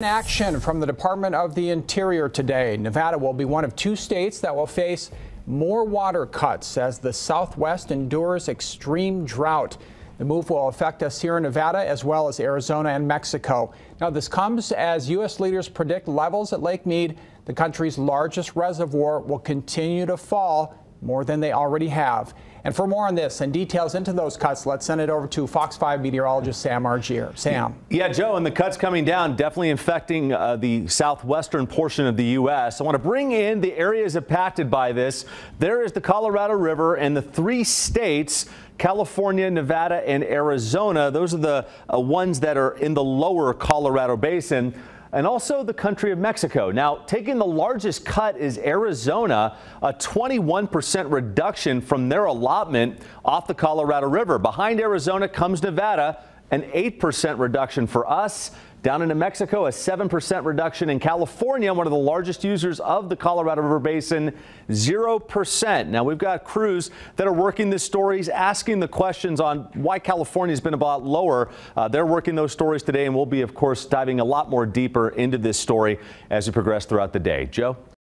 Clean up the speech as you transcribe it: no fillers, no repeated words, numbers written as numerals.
Action from the Department of the Interior today. Nevada will be one of two states that will face more water cuts as the Southwest endures extreme drought. The move will affect us here in Nevada as well as Arizona and Mexico. Now, this comes as U.S. leaders predict levels at Lake Mead, the country's largest reservoir, will continue to fall more than they already have. And for more on this and details into those cuts, let's send it over to Fox 5 meteorologist Sam Argier. Sam. Yeah, Joe, and the cuts coming down definitely affecting the southwestern portion of the U.S. I want to bring in the areas impacted by this. There is the Colorado River and the three states, California, Nevada, and Arizona. Those are the ones that are in the lower Colorado Basin. And also the country of Mexico. Now, taking the largest cut is Arizona, a 21% reduction from their allotment off the Colorado River. Behind Arizona comes Nevada, an 8% reduction for us. Down into Mexico, a 7% reduction. In California, one of the largest users of the Colorado River Basin, 0%. Now, we've got crews that are working the stories, asking the questions on why California's been a lot lower. They're working those stories today, and we'll be, of course, diving a lot more deeper into this story as we progress throughout the day. Joe?